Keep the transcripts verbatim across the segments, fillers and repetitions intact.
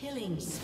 Killing spree.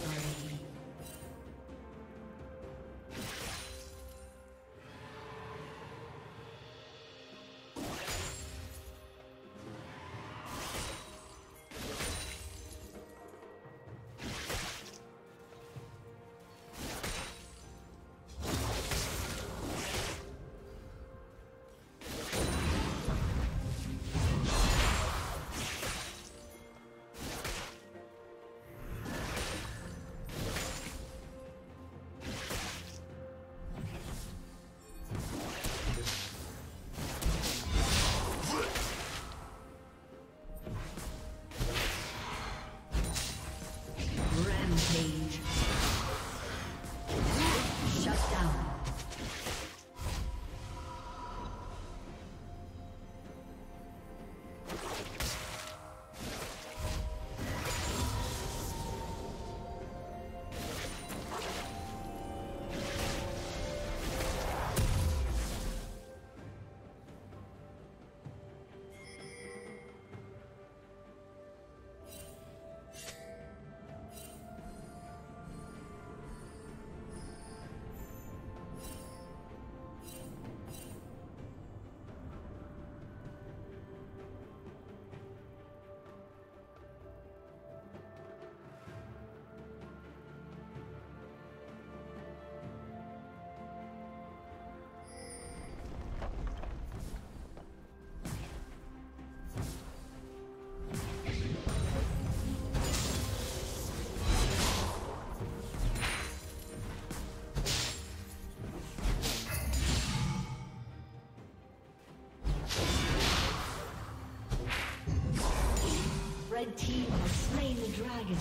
The red team has slain the dragon.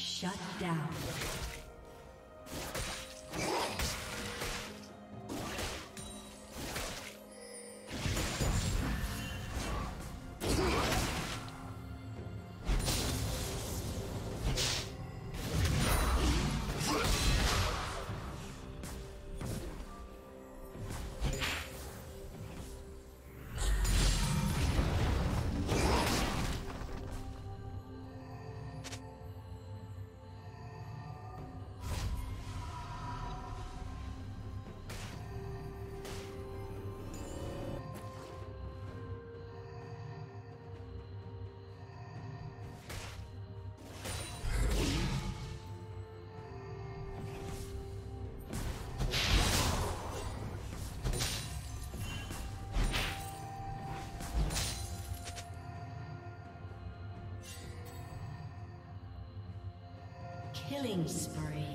Shut down. Killing spree.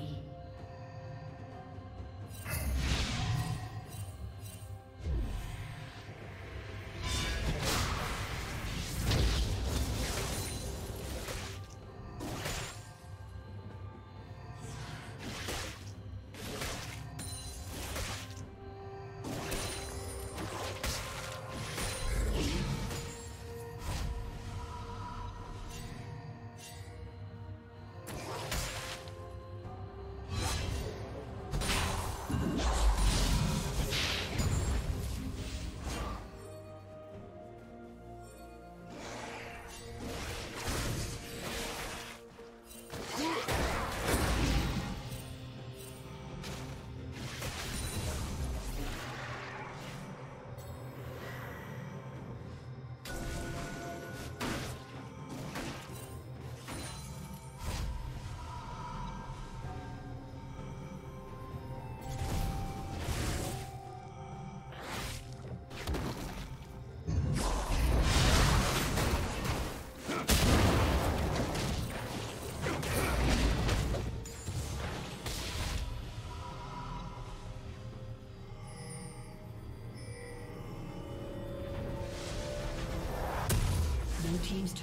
team's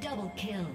Double kill.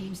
Team's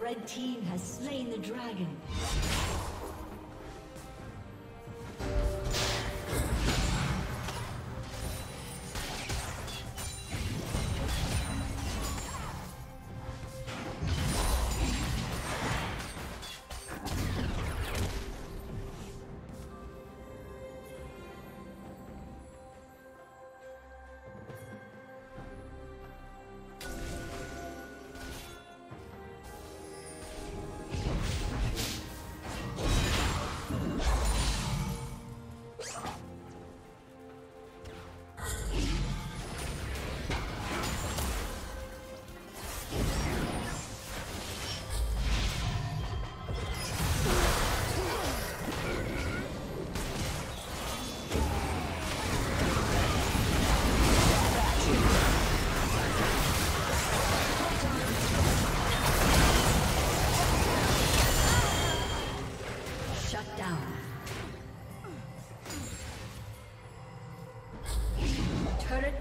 Red team has slain the dragon.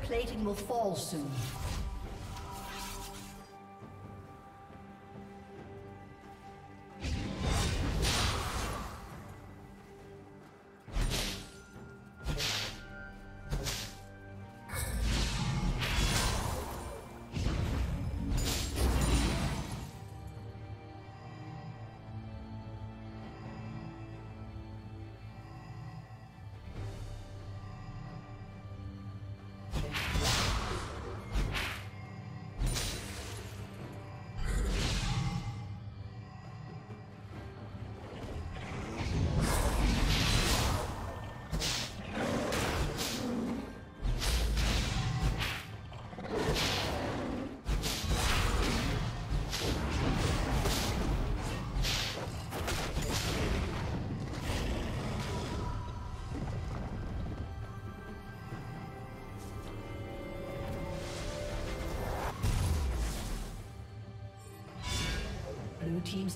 Plating will fall soon. Blue team's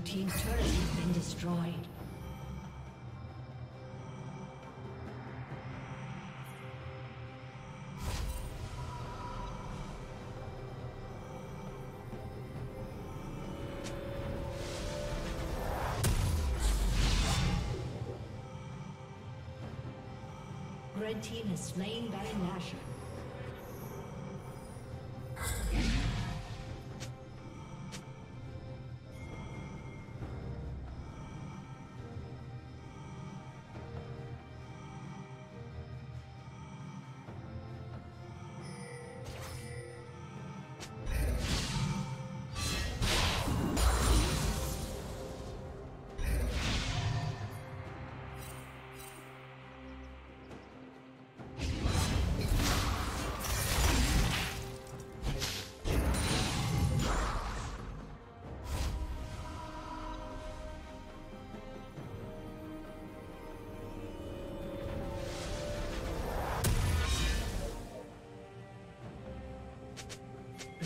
Blue team's turret has been destroyed. Red team has slain Baron Nashor.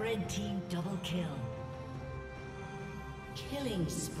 Red team double kill. Killing spree.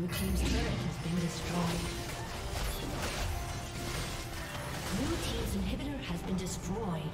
Blue team's turret has been destroyed. Blue team's inhibitor has been destroyed.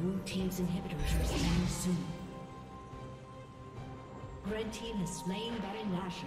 Blue team's inhibitors are slain soon. Red team has slain Baron Nashor.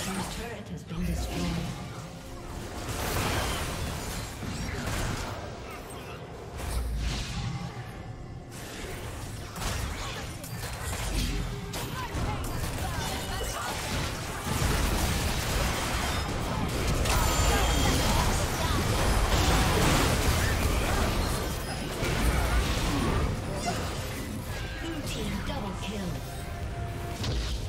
team's turret has been destroyed. Double kill.